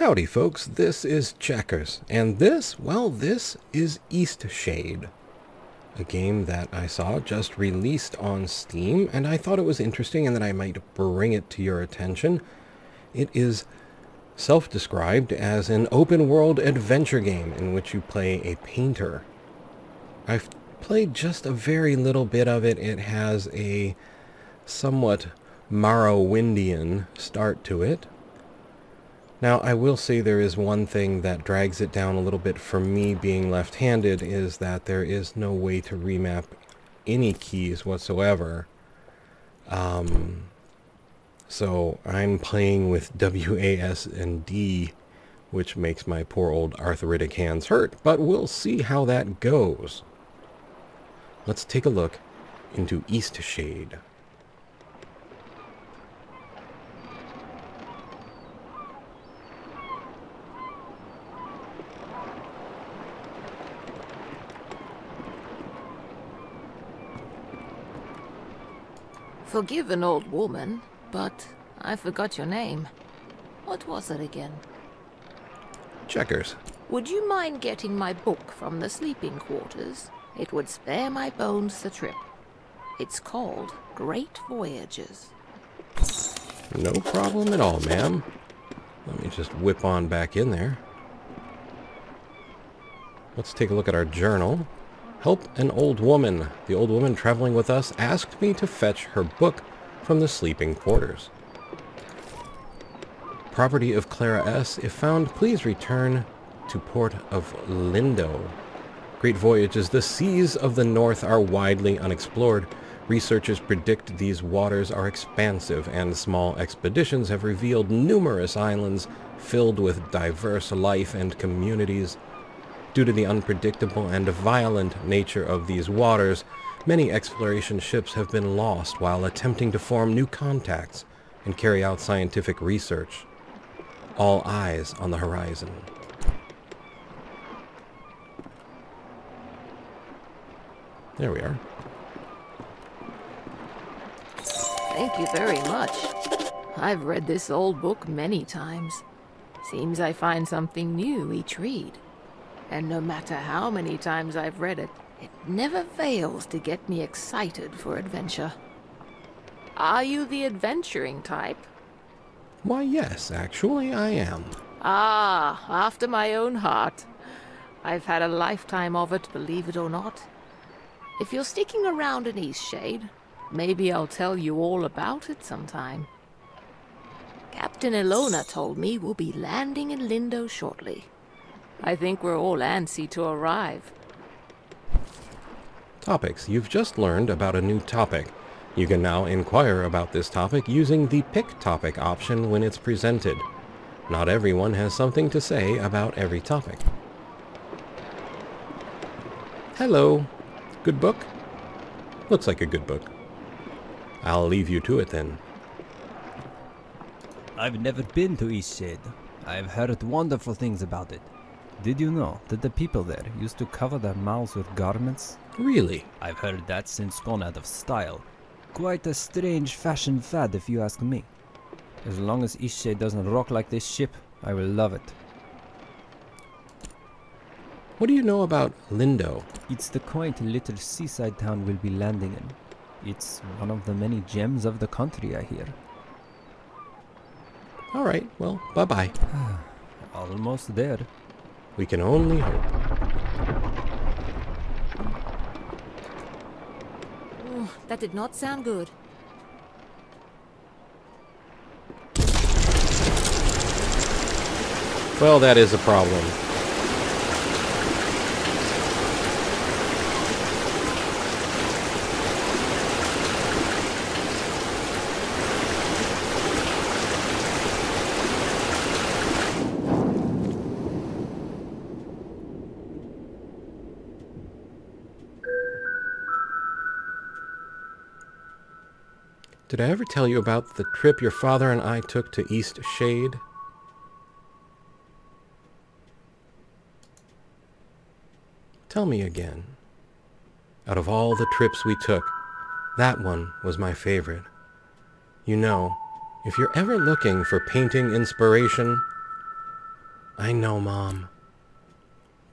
Howdy folks, this is Checkers, and this, well, this is Eastshade, a game that I saw just released on Steam, and I thought it was interesting and that I might bring it to your attention. It is self-described as an open-world adventure game in which you play a painter. I've played just a very little bit of it. It has a somewhat Morrowindian start to it. Now, I will say there is one thing that drags it down a little bit for me being left-handed, is that there is no way to remap any keys whatsoever. So I'm playing with W, A, S, and D, which makes my poor old arthritic hands hurt, but we'll see how that goes. Let's take a look into Eastshade. Forgive an old woman, but I forgot your name. What was it again? Checkers. Would you mind getting my book from the sleeping quarters? It would spare my bones the trip. It's called Great Voyages. No problem at all, ma'am. Let me just whip on back in there. Let's take a look at our journal. Help an old woman. The old woman traveling with us asked me to fetch her book from the sleeping quarters. Property of Clara S. If found, please return to Port of Lindo. Great voyages. The seas of the north are widely unexplored. Researchers predict these waters are expansive, and small expeditions have revealed numerous islands filled with diverse life and communities. Due to the unpredictable and violent nature of these waters, many exploration ships have been lost while attempting to form new contacts and carry out scientific research. All eyes on the horizon. There we are. Thank you very much. I've read this old book many times. Seems I find something new each read. And no matter how many times I've read it, it never fails to get me excited for adventure. Are you the adventuring type? Why, yes, actually I am. Ah, after my own heart. I've had a lifetime of it, believe it or not. If you're sticking around in Eastshade, maybe I'll tell you all about it sometime. Captain Elona told me we'll be landing in Lindo shortly. I think we're all antsy to arrive. Topics. You've just learned about a new topic. You can now inquire about this topic using the Pick Topic option when it's presented. Not everyone has something to say about every topic. Hello. Good book? Looks like a good book. I'll leave you to it then. I've never been to Eastshade. I've heard wonderful things about it. Did you know that the people there used to cover their mouths with garments? Really? I've heard that since gone out of style. Quite a strange fashion fad if you ask me. As long as Eastshade doesn't rock like this ship, I will love it. What do you know about Lindo? It's the quaint little seaside town we'll be landing in. It's one of the many gems of the country, I hear. Alright, well, bye-bye. Almost there. We can only hope. Ooh, that did not sound good. Well, that is a problem. Did I ever tell you about the trip your father and I took to Eastshade? Tell me again. Out of all the trips we took, that one was my favorite. You know, if you're ever looking for painting inspiration, I know, Mom.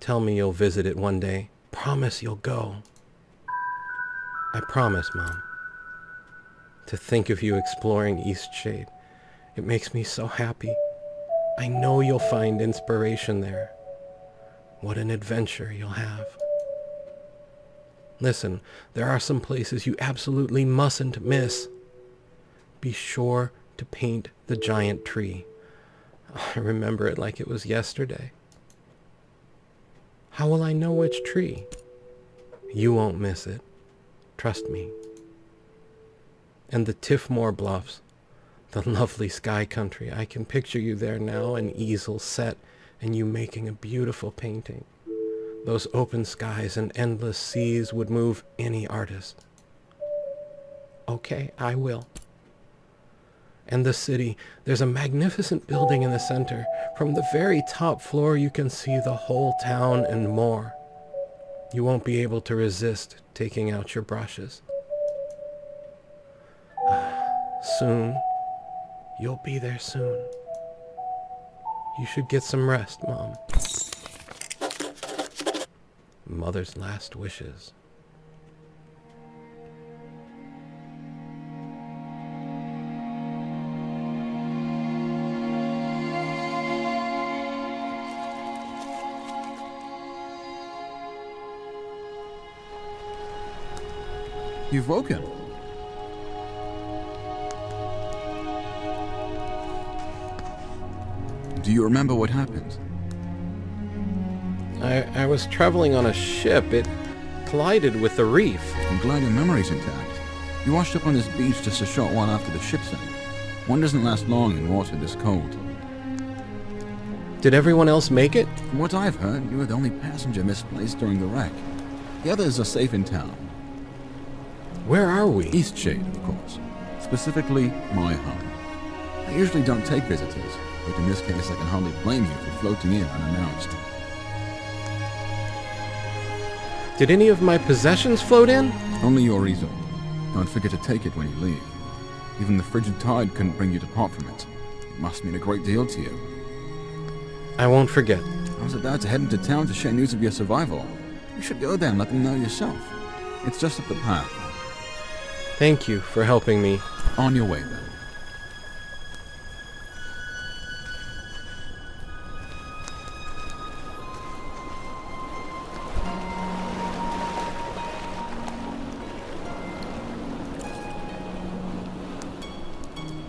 Tell me you'll visit it one day. Promise you'll go. I promise, Mom. To think of you exploring Eastshade, it makes me so happy. I know you'll find inspiration there. What an adventure you'll have. Listen, there are some places you absolutely mustn't miss. Be sure to paint the giant tree. I remember it like it was yesterday. How will I know which tree? You won't miss it. Trust me. And the Tiffmore Bluffs, the lovely sky country. I can picture you there now, an easel set, and you making a beautiful painting. Those open skies and endless seas would move any artist. Okay, I will. And the city. There's a magnificent building in the center. From the very top floor you can see the whole town and more. You won't be able to resist taking out your brushes. Soon. You'll be there soon. You should get some rest, Mom. Mother's last wishes. You've woken. Do you remember what happened? I was traveling on a ship. It collided with the reef. I'm glad your memory's intact. You washed up on this beach just a short while after the ship sank. One doesn't last long in water this cold. Did everyone else make it? From what I've heard, you were the only passenger misplaced during the wreck. The others are safe in town. Where are we? Eastshade, of course. Specifically, my home. I usually don't take visitors, but in this case I can hardly blame you for floating in unannounced. Did any of my possessions float in? Only your resort. Don't forget to take it when you leave. Even the frigid tide couldn't bring you to part from it. It must mean a great deal to you. I won't forget. I was about to head into town to share news of your survival. You should go there and let them know yourself. It's just up the path. Thank you for helping me. On your way, then.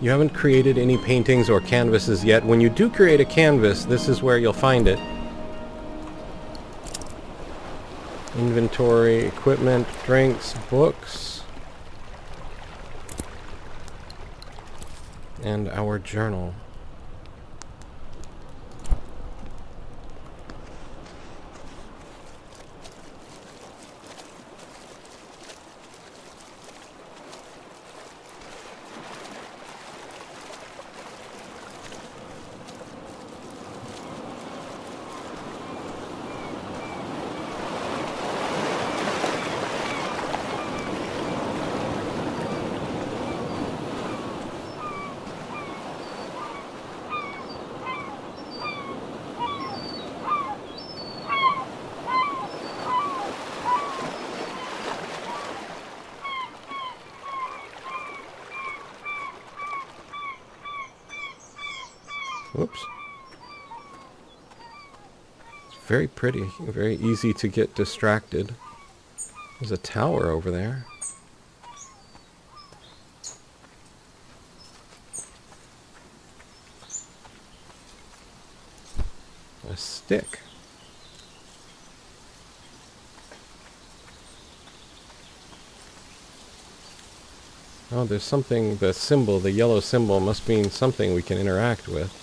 You haven't created any paintings or canvases yet. When you do create a canvas, this is where you'll find it. Inventory, equipment, drinks, books, and our journal. Whoops. It's very pretty, very easy to get distracted. There's a tower over there. A stick. Oh, there's something, the symbol, the yellow symbol must mean something we can interact with.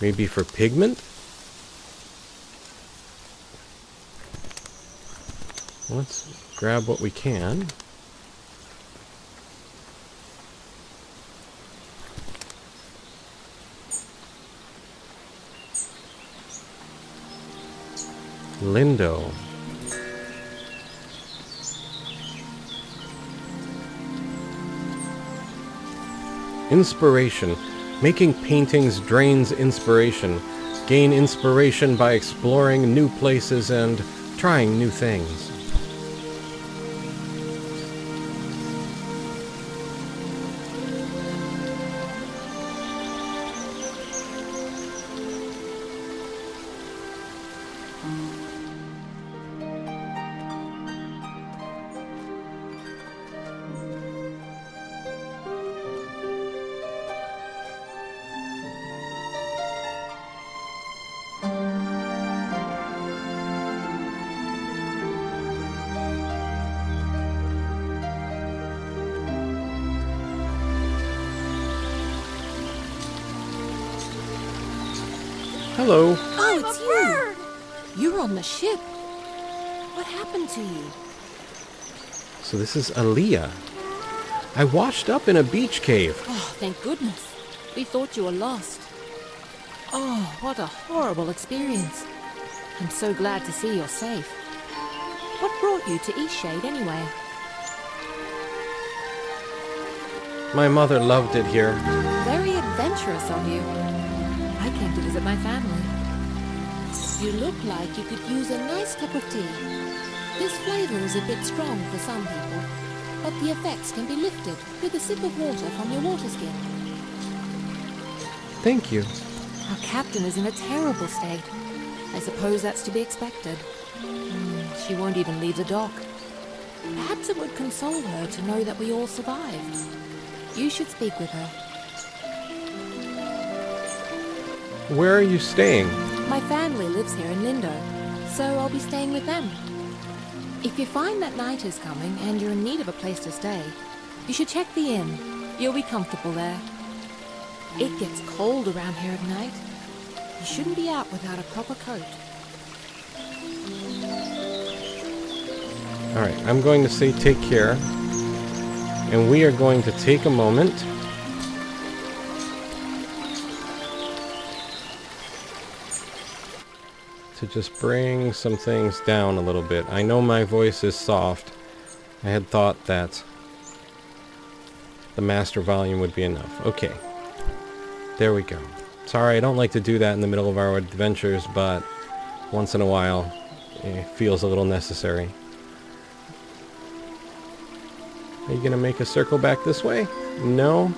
Maybe for pigment? Let's grab what we can. Lindo. Inspiration. Making paintings drains inspiration. Gain inspiration by exploring new places and trying new things. Hello. Oh, it's you! You were on the ship. What happened to you? So this is Aliya. I washed up in a beach cave. Oh, thank goodness. We thought you were lost. Oh, what a horrible experience. I'm so glad to see you're safe. What brought you to Eastshade anyway? My mother loved it here. Very adventurous of you. I came to visit my family. You look like you could use a nice cup of tea. This flavor is a bit strong for some people, but the effects can be lifted with a sip of water from your water skin. Thank you. Our captain is in a terrible state. I suppose that's to be expected. She won't even leave the dock. Perhaps it would console her to know that we all survived. You should speak with her. Where are you staying? My family lives here in Lindo, so I'll be staying with them. If you find that night is coming and you're in need of a place to stay, you should check the inn. You'll be comfortable there. It gets cold around here at night. You shouldn't be out without a proper coat. Alright, I'm going to say take care. And we are going to take a moment. To just bring some things down a little bit. I know my voice is soft. I had thought that the master volume would be enough. Okay. There we go. Sorry, I don't like to do that in the middle of our adventures, but once in a while it feels a little necessary. Are you going to make a circle back this way? No?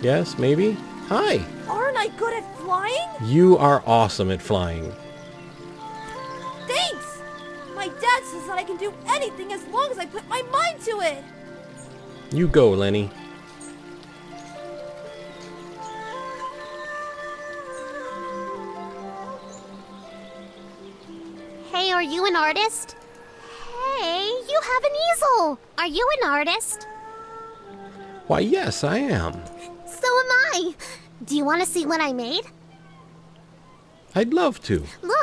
Yes, maybe? Hi! Aren't I good at flying? You are awesome at flying. Says that I can do anything as long as I put my mind to it. You go, Lenny. Hey, are you an artist? Hey, you have an easel. Are you an artist? Why, yes, I am. So am I. Do you want to see what I made? I'd love to. Look.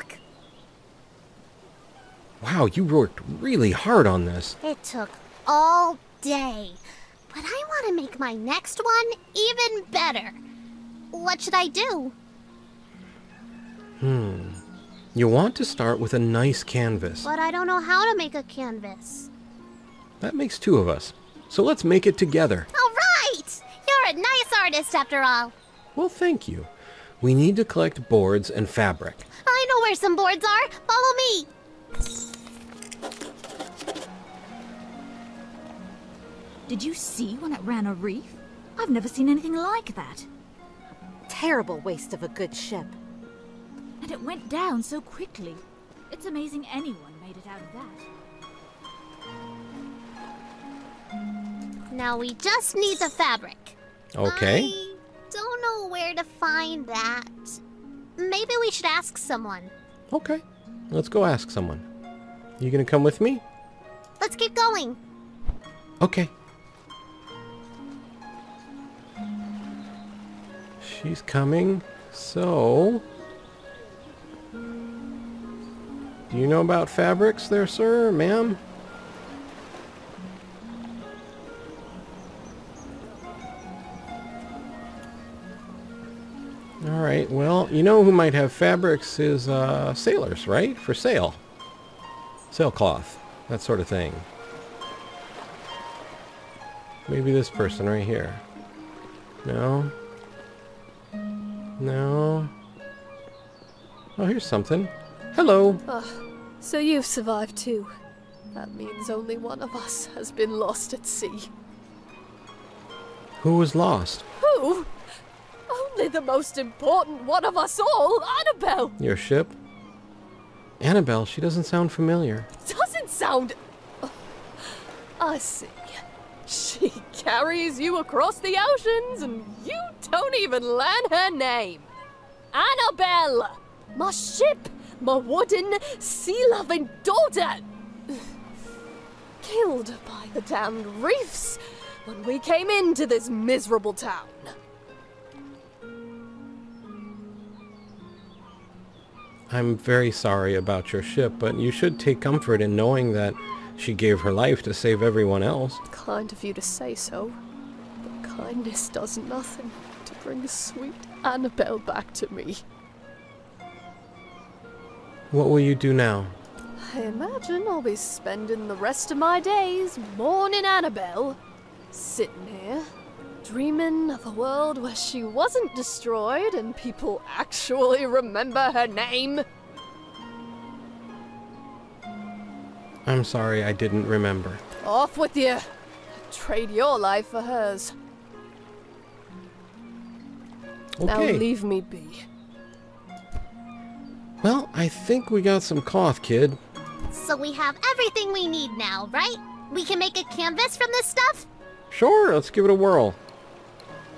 Wow, you worked really hard on this. It took all day. But I want to make my next one even better. What should I do? You want to start with a nice canvas. But I don't know how to make a canvas. That makes two of us. So let's make it together. All right! You're a nice artist after all. Well, thank you. We need to collect boards and fabric. I know where some boards are. Follow me. Did you see when it ran a reef? I've never seen anything like that. Terrible waste of a good ship. And it went down so quickly. It's amazing anyone made it out of that. Now we just need the fabric. Okay. I don't know where to find that. Maybe we should ask someone. Okay. Let's go ask someone. You gonna come with me? Let's keep going. Okay. She's coming, so... Do you know about fabrics there, sir, ma'am? Alright, well, you know who might have fabrics is sailors, right? For sale. Sailcloth. That sort of thing. Maybe this person right here. No? No? Oh, here's something. Hello! So you've survived too. That means only one of us has been lost at sea. Who was lost? Who? Only the most important one of us all, Annabelle! Your ship? Annabelle, she doesn't sound familiar. Doesn't sound... Oh, I see. She carries you across the oceans and you don't even learn her name. Annabelle! My ship! My wooden, sea-loving daughter! Killed by the damned reefs when we came into this miserable town. I'm very sorry about your ship, but you should take comfort in knowing that she gave her life to save everyone else. Kind of you to say so, but kindness does nothing to bring sweet Annabelle back to me. What will you do now? I imagine I'll be spending the rest of my days mourning Annabelle, sitting here, dreaming of a world where she wasn't destroyed and people actually remember her name. I'm sorry I didn't remember. Off with you! Trade your life for hers. Okay. Now leave me be. Well, I think we got some cloth, kid. So we have everything we need now, right? We can make a canvas from this stuff? Sure, let's give it a whirl.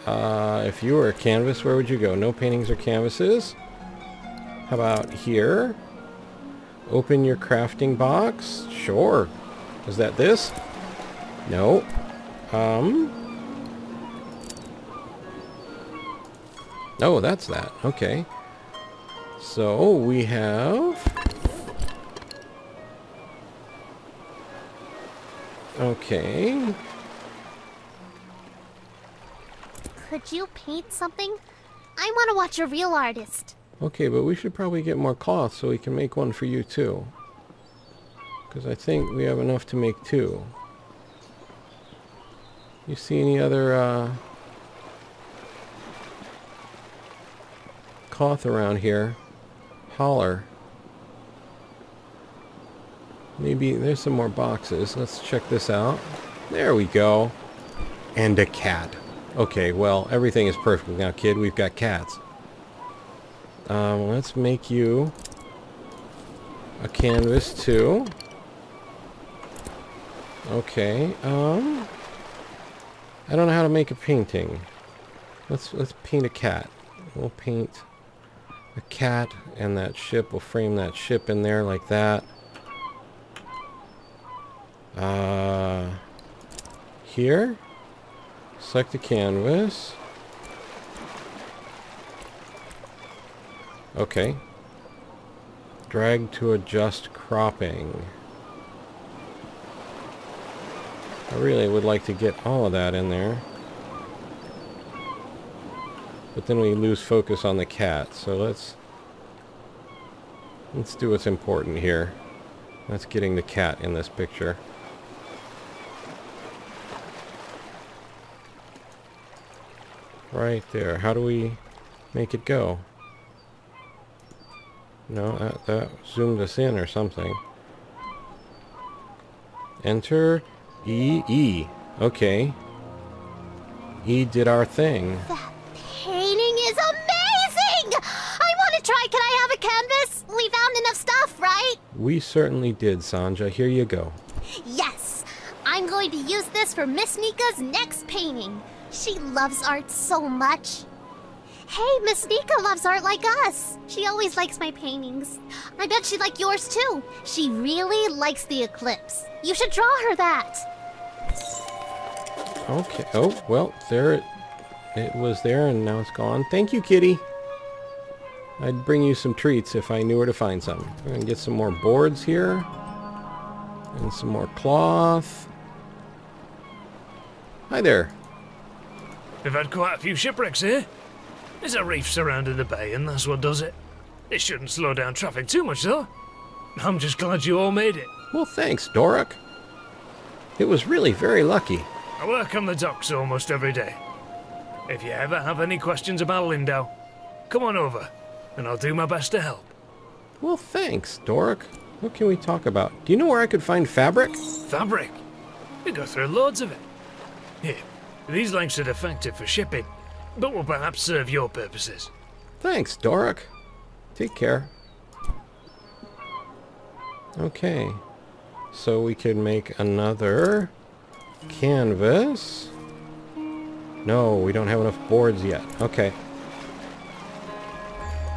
If you were a canvas, where would you go? No paintings or canvases. How about here? Open your crafting box. Sure. Is that this? No. Oh, that's that. Okay. So we have... Okay. Could you paint something? I want to watch a real artist. Okay, but we should probably get more cloth so we can make one for you too. Because I think we have enough to make two. You see any other cloth around here? Holler. Maybe there's some more boxes. Let's check this out. There we go. And a cat. Okay, well, everything is perfect now, kid. We've got cats. Let's make you a canvas too. Okay. I don't know how to make a painting. Let's paint a cat. We'll paint a cat and that ship. We'll frame that ship in there like that. Here. Select the canvas. Okay. Drag to adjust cropping. I really would like to get all of that in there. But then we lose focus on the cat, so let's do what's important here. That's getting the cat in this picture. Right there. How do we make it go? No, that zoomed us in or something. Enter E. Okay. E did our thing. That painting is amazing! I want to try. Can I have a canvas? We found enough stuff, right? We certainly did, Sanja. Here you go. Yes! I'm going to use this for Miss Nika's next painting. She loves art so much. Hey, Miss Nika loves art like us. She always likes my paintings. I bet she'd like yours too. She really likes the eclipse. You should draw her that. Okay. Oh, well, there it was there and now it's gone. Thank you, kitty. I'd bring you some treats if I knew where to find some. We're going to get some more boards here. And some more cloth. Hi there. We've had quite a few shipwrecks here. There's a reef surrounding the bay, and that's what does it. It shouldn't slow down traffic too much, though. I'm just glad you all made it. Well, thanks, Doric. It was really very lucky. I work on the docks almost every day. If you ever have any questions about Lindale, come on over, and I'll do my best to help. Well, thanks, Doric. What can we talk about? Do you know where I could find fabric? Fabric? We go through loads of it. Here, these lengths are defective for shipping, but will perhaps serve your purposes. Thanks, Doric. Take care. Okay. So we could make another canvas. No, we don't have enough boards yet. Okay.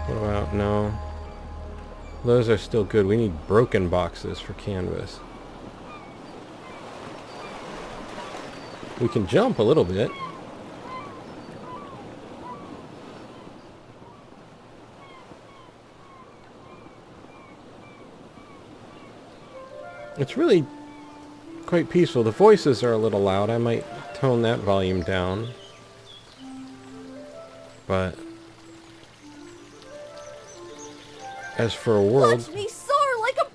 What about, no. Those are still good. We need broken boxes for canvas. We can jump a little bit. It's really quite peaceful. The voices are a little loud. I might tone that volume down. But as for a world... Watch me soar like a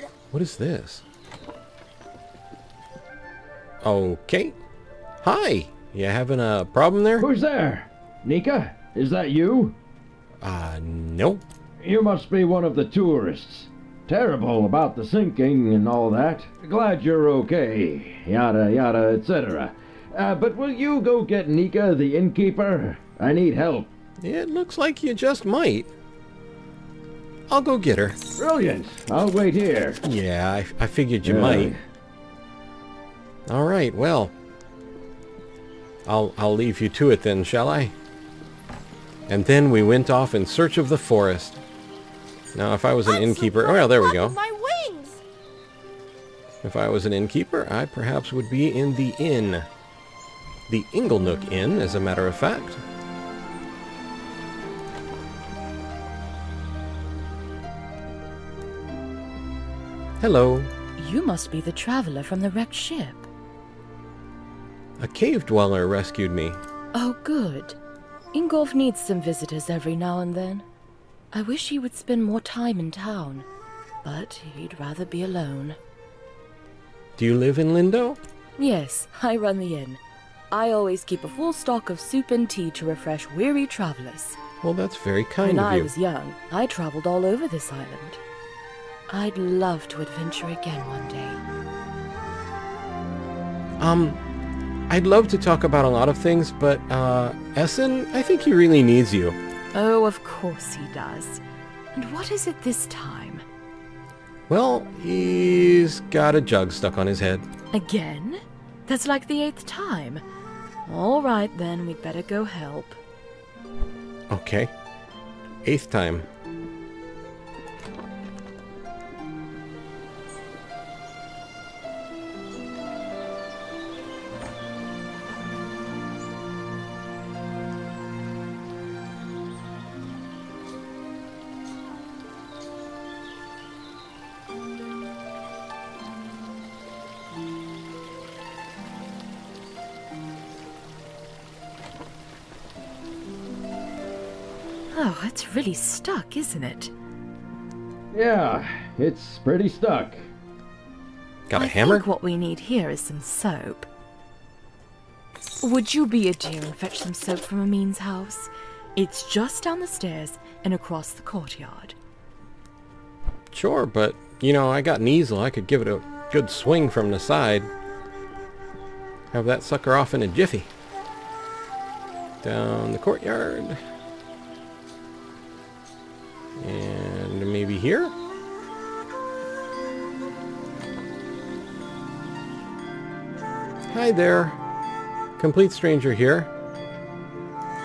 bird! What is this? Okay. Hi! You having a problem there? Who's there? Nika? Is that you? No. You must be one of the tourists. Terrible about the sinking and all that. Glad you're okay. Yada yada, etc. But will you go get Nika, the innkeeper? I need help. It looks like you just might. I'll go get her. Brilliant. I'll wait here. Yeah, I figured you might. All right. Well, I'll leave you to it then, shall I? And then we went off in search of the forest. Now, if I was an innkeeper... Oh, well, there we go. My wings. If I was an innkeeper, I perhaps would be in the inn. The Ingolnook Inn, as a matter of fact. Hello. You must be the traveler from the wrecked ship. A cave dweller rescued me. Oh, good. Ingolf needs some visitors every now and then. I wish he would spend more time in town, but he'd rather be alone. Do you live in Lindo? Yes, I run the inn. I always keep a full stock of soup and tea to refresh weary travelers. Well, that's very kind of you. When I was young, I traveled all over this island. I'd love to adventure again one day. I'd love to talk about a lot of things, but, Essen, I think he really needs you. Oh, of course he does. And what is it this time? Well, he's got a jug stuck on his head. Again? That's like the 8th time. All right, then, we'd better go help. Okay. 8th time. Oh, it's really stuck, isn't it? Yeah, it's pretty stuck. Got a hammer? I think what we need here is some soap. Would you be a dear and fetch some soap from Amin's house? It's just down the stairs and across the courtyard. Sure, but, you know, I got an easel. I could give it a good swing from the side. Have that sucker off in a jiffy. Down the courtyard. And maybe here? Hi there. Complete stranger here.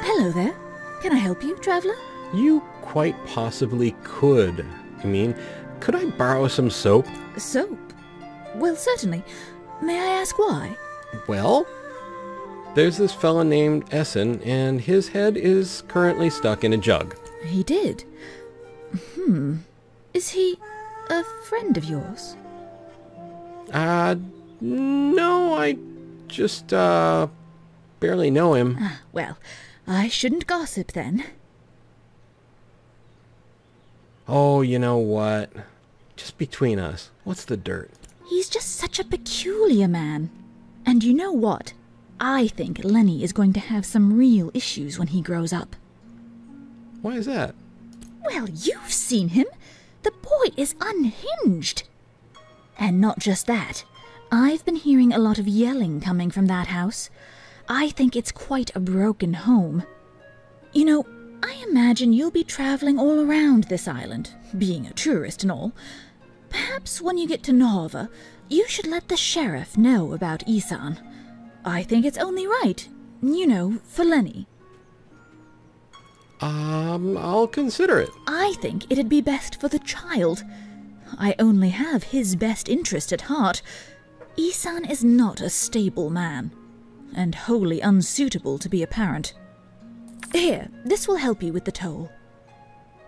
Hello there. Can I help you, traveler? You quite possibly could. I mean, could I borrow some soap? Soap? Well, certainly. May I ask why? Well, there's this fella named Essen, and his head is currently stuck in a jug. He did. Is he a friend of yours? No, I just, barely know him. Well, I shouldn't gossip then. Oh, you know what? Just between us, what's the dirt? He's just such a peculiar man. And you know what? I think Lenny is going to have some real issues when he grows up. Why is that? Well, you've seen him. boy is unhinged. And not just that. I've been hearing a lot of yelling coming from that house. I think it's quite a broken home. You know, I imagine you'll be traveling all around this island, being a tourist and all. Perhaps when you get to Narva, you should let the sheriff know about Isan. I think it's only right, you know, for Lenny. I'll consider it. I think it'd be best for the child. I only have his best interest at heart. Isan is not a stable man, and wholly unsuitable to be a parent. Here, this will help you with the toll.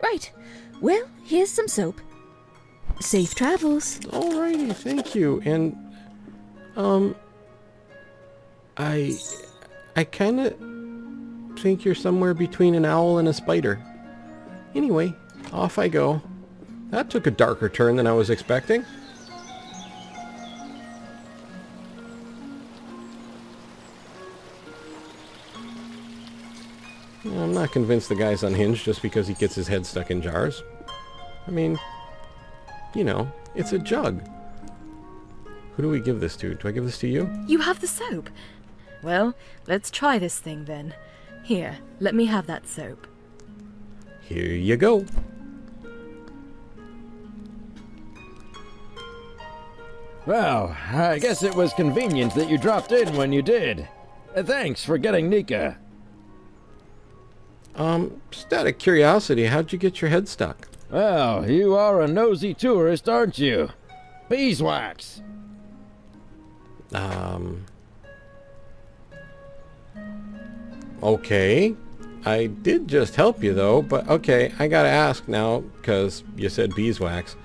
Right, well, here's some soap. Safe travels. Alrighty, thank you. And, I kind of think you're somewhere between an owl and a spider. Anyway, off I go. That took a darker turn than I was expecting. I'm not convinced the guy's unhinged just because he gets his head stuck in jars. I mean, you know, it's a jug. Who do we give this to? Do I give this to you? You have the soap. Well, let's try this thing then. Here, let me have that soap. Here you go. Well, I guess it was convenient that you dropped in when you did. Thanks for getting Nika. Just out of curiosity, how'd you get your head stuck? Well, you are a nosy tourist, aren't you? Beeswax! Okay. I did just help you, though, but okay, I gotta ask now, because you said beeswax.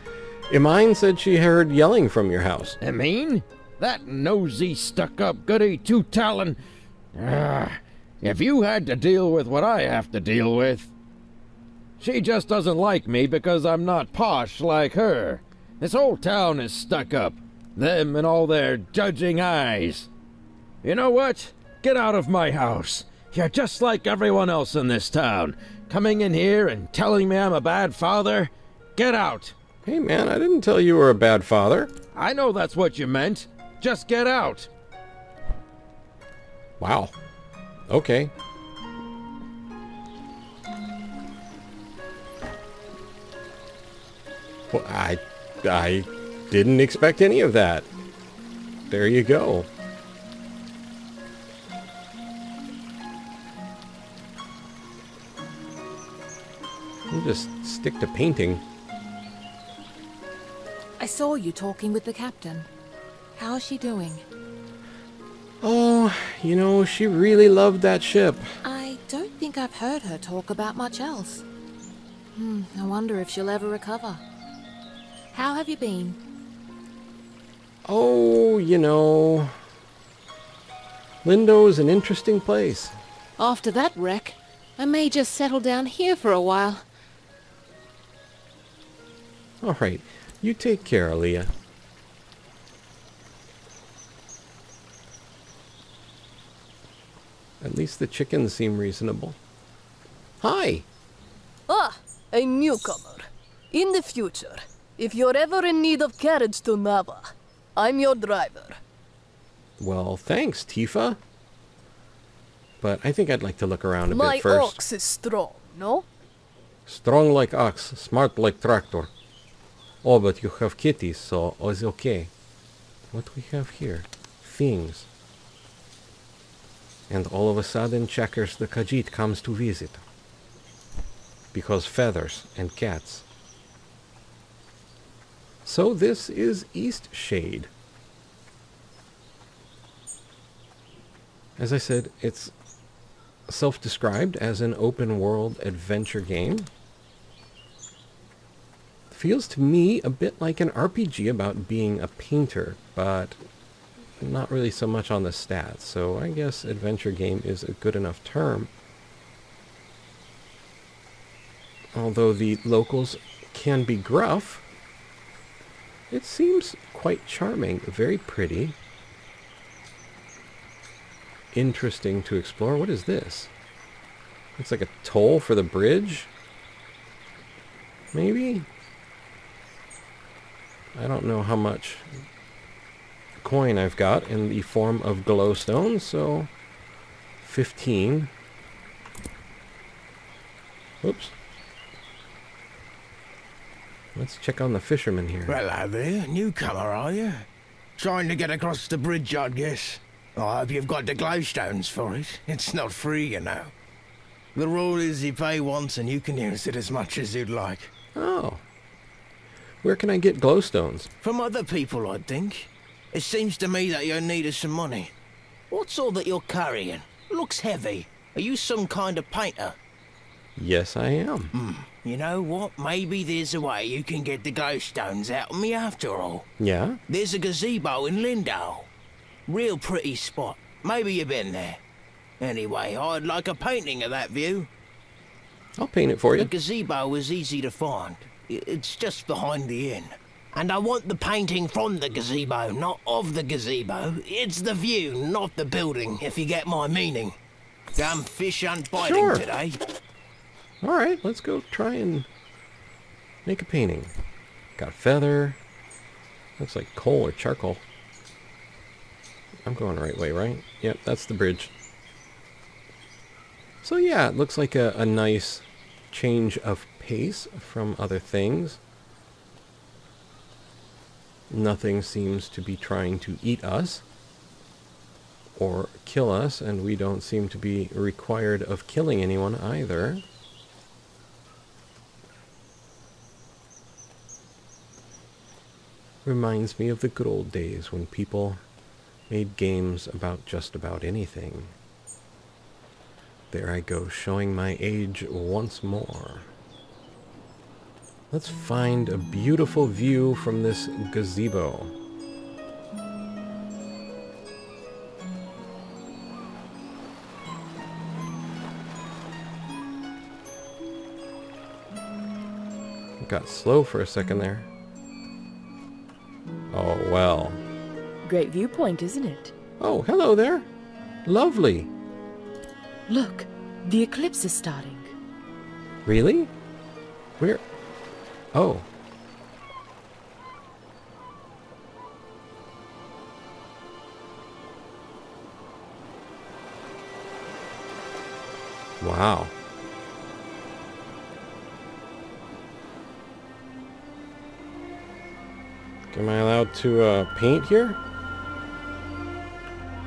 Imine said she heard yelling from your house. Imine? That nosy, stuck-up, goody, two-talon... If you had to deal with what I have to deal with... She just doesn't like me because I'm not posh like her. This whole town is stuck up. Them and all their judging eyes. You know what? Get out of my house. You're just like everyone else in this town. Coming in here and telling me I'm a bad father? Get out! Hey man, I didn't tell you were a bad father. I know that's what you meant. Just get out. Wow. Okay. Well, I didn't expect any of that. There you go. I'll just stick to painting. I saw you talking with the captain. How's she doing? Oh, you know, she really loved that ship. I don't think I've heard her talk about much else. I wonder if she'll ever recover. How have you been? Oh, you know... Lindo's an interesting place. After that wreck, I may just settle down here for a while. Alright, you take care, Aliya. At least the chickens seem reasonable. Hi! Ah, a newcomer. In the future... If you're ever in need of carriage to Narva, I'm your driver. Well, thanks, Tifa. But I think I'd like to look around a bit first. My ox is strong, no? Strong like ox, smart like tractor. Oh, but you have kitties, so it's okay. What do we have here? Things. And all of a sudden, Checkers the Khajiit comes to visit. Because feathers and cats... So this is Eastshade. As I said, it's self-described as an open-world adventure game. Feels to me a bit like an RPG about being a painter, but not really so much on the stats, so I guess adventure game is a good enough term. Although the locals can be gruff, it seems quite charming, very pretty. Interesting to explore. What is this? It's like a toll for the bridge? Maybe? I don't know how much coin I've got in the form of glowstone, so 15. Oops. Let's check on the fisherman here. Hello there, newcomer, are you? Trying to get across the bridge, I guess. I hope you've got the glowstones for it. It's not free, you know. The rule is you pay once and you can use it as much as you'd like. Oh. Where can I get glowstones? From other people, I think. It seems to me that you're in need of some money. What's all that you're carrying? Looks heavy. Are you some kind of painter? Yes, I am. You know what? Maybe there's a way you can get the glowstones out of me after all. Yeah? There's a gazebo in Lindale. Real pretty spot. Maybe you've been there. Anyway, I'd like a painting of that view. I'll paint it for you. The gazebo is easy to find. It's just behind the inn. And I want the painting from the gazebo, not of the gazebo. It's the view, not the building, if you get my meaning. Damn fish aren't biting today. Alright, let's go try and make a painting. Got a feather. Looks like coal or charcoal. I'm going the right way, right? Yep, that's the bridge. So yeah, it looks like a nice change of pace from other things. Nothing seems to be trying to eat us or kill us, and we don't seem to be required of killing anyone either. Reminds me of the good old days when people made games about just about anything. There I go, showing my age once more. Let's find a beautiful view from this gazebo. It got slow for a second there. Oh, well. Great viewpoint, isn't it? Oh, hello there. Lovely. Look, the eclipse is starting. Really? Where? Oh. Wow. Am I allowed to paint here?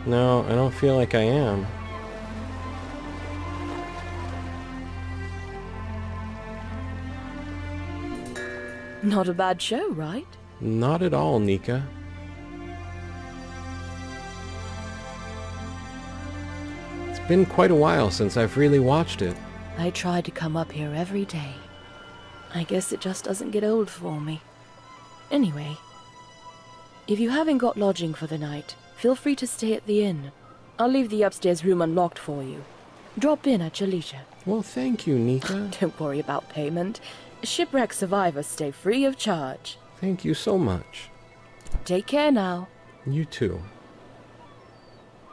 No, I don't feel like I am. Not a bad show, right? Not at all, Nika. It's been quite a while since I've really watched it. I try to come up here every day. I guess it just doesn't get old for me. Anyway, if you haven't got lodging for the night, feel free to stay at the inn. I'll leave the upstairs room unlocked for you. Drop in at your leisure. Well, thank you, Nika. Don't worry about payment. Shipwreck survivors stay free of charge. Thank you so much. Take care now. You too.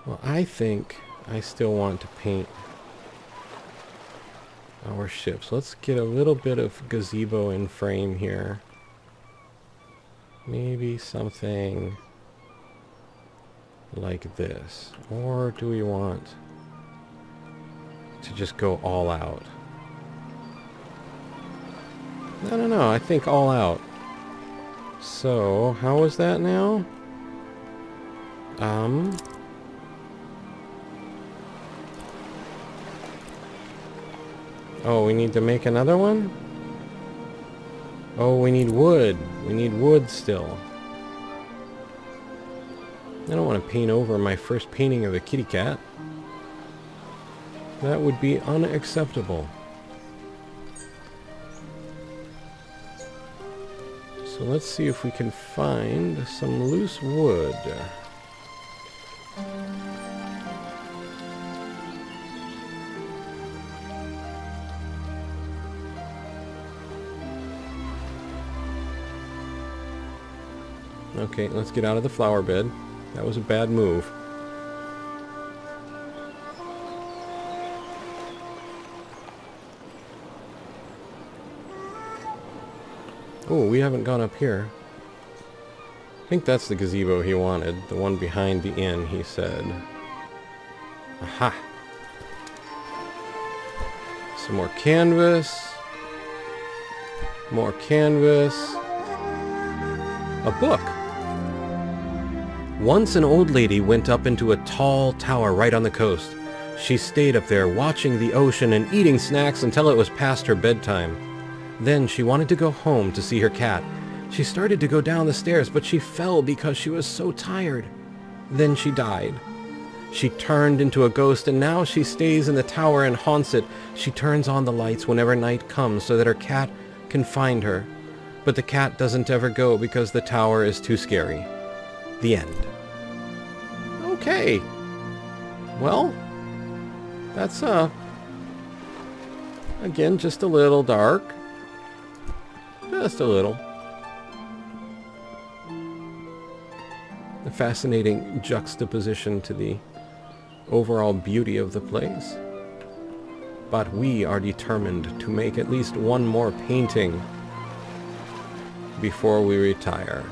Well, I think I still want to paint our ships. Let's get a little bit of gazebo in frame here. Maybe something like this. Or do we want to just go all out? I don't know, I think all out. So, how was that now? Oh, we need to make another one? Oh, we need wood. We need wood still. I don't want to paint over my first painting of a kitty cat. That would be unacceptable. So let's see if we can find some loose wood. Okay, let's get out of the flower bed. That was a bad move. Oh, we haven't gone up here. think that's the gazebo he wanted. The one behind the inn, he said. Aha! Some more canvas. More canvas. A book! Once an old lady went up into a tall tower right on the coast. She stayed up there watching the ocean and eating snacks until it was past her bedtime. Then she wanted to go home to see her cat. She started to go down the stairs, but she fell because she was so tired. Then she died. She turned into a ghost, and now she stays in the tower and haunts it. She turns on the lights whenever night comes so that her cat can find her. But the cat doesn't ever go because the tower is too scary. The end. Okay. Well, that's, again, just a little dark. Just a little. A fascinating juxtaposition to the overall beauty of the place. But we are determined to make at least one more painting before we retire.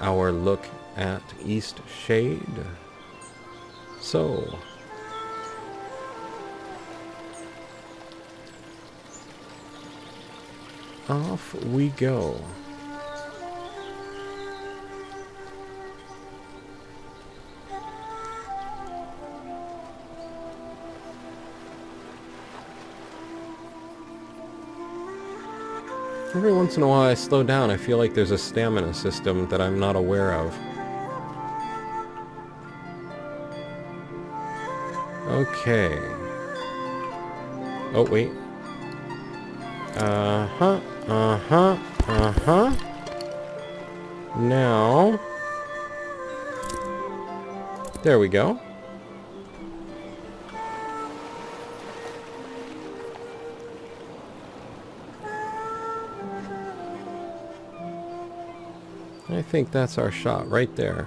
Our look at Eastshade. So, off we go. Every once in a while I slow down. I feel like there's a stamina system that I'm not aware of. Okay. Oh, wait. Now. There we go. I think that's our shot right there.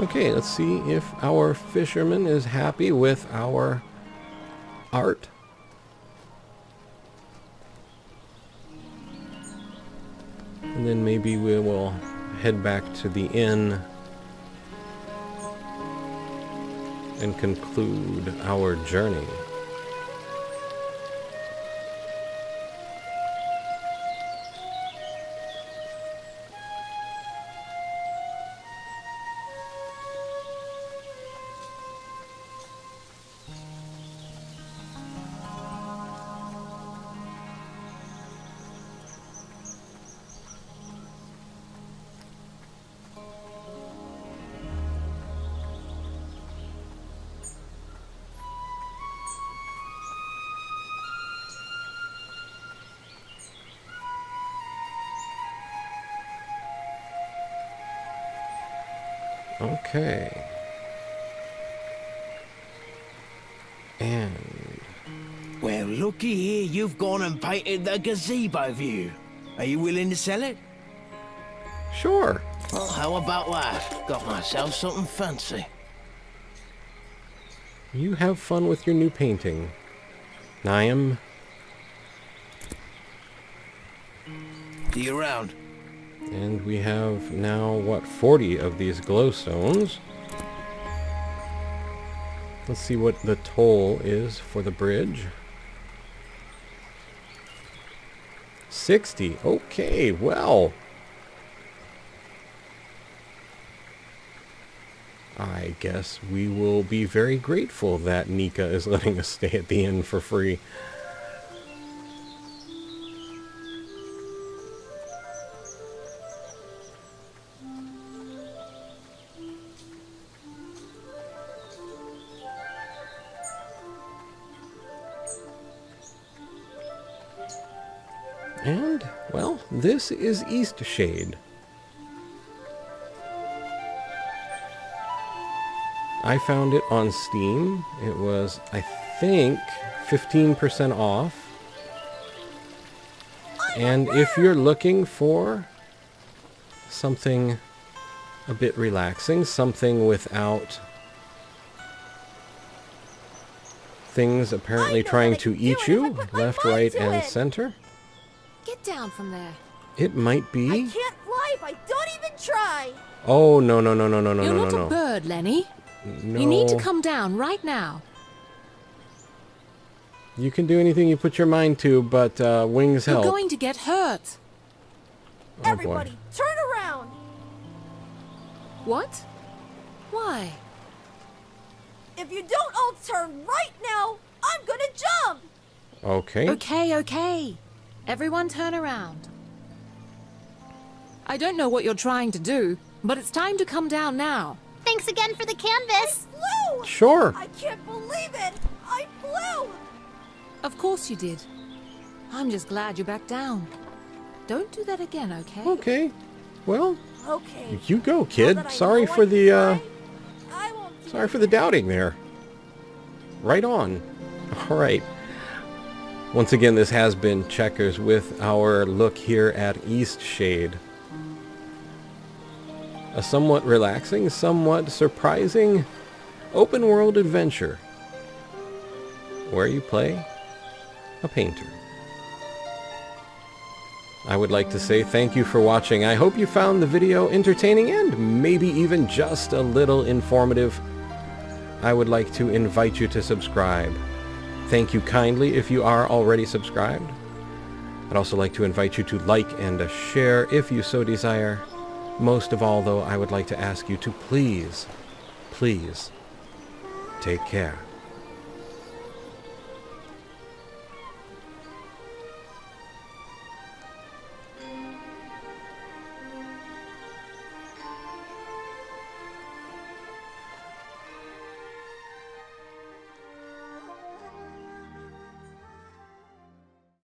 Okay, let's see if our fisherman is happy with our art. And then maybe we will head back to the inn and conclude our journey. Okay. And... well, looky here, you've gone and painted the gazebo view. Are you willing to sell it? Sure. Well, how about that? Got myself something fancy. You have fun with your new painting, Niam. See you around. And we have now, what, 40 of these glowstones. Let's see what the toll is for the bridge. 60. Okay, well. I guess we will be very grateful that Nika is letting us stay at the inn for free. And, well, this is Eastshade. I found it on Steam. It was, I think, 15% off. And if you're looking for something a bit relaxing, something without Things apparently trying to eat you, left, right, and center. Get down from there. It might be. I can't fly if I don't even try. Oh no no no no no no no no! You're not a bird, Lenny. No. You need to come down right now. You can do anything you put your mind to, but wings help. You're going to get hurt. Oh, everybody, boy. Turn around. What? Why? If you don't all turn right now, I'm gonna jump. Okay. Okay, okay. Everyone, turn around. I don't know what you're trying to do, but it's time to come down now. Thanks again for the canvas. I flew! Sure. I can't believe it. I flew. Of course you did. I'm just glad you're back down. Don't do that again, okay? Okay. Well, okay. You go, kid. Sorry for the sorry for the doubting there. Right on. All right. Once again, this has been Checkers with our look here at Eastshade. A somewhat relaxing, somewhat surprising open world adventure where you play a painter. I would like to say thank you for watching. I hope you found the video entertaining and maybe even just a little informative. I would like to invite you to subscribe. Thank you kindly if you are already subscribed. I'd also like to invite you to like and share if you so desire. Most of all, though, I would like to ask you to please, please take care.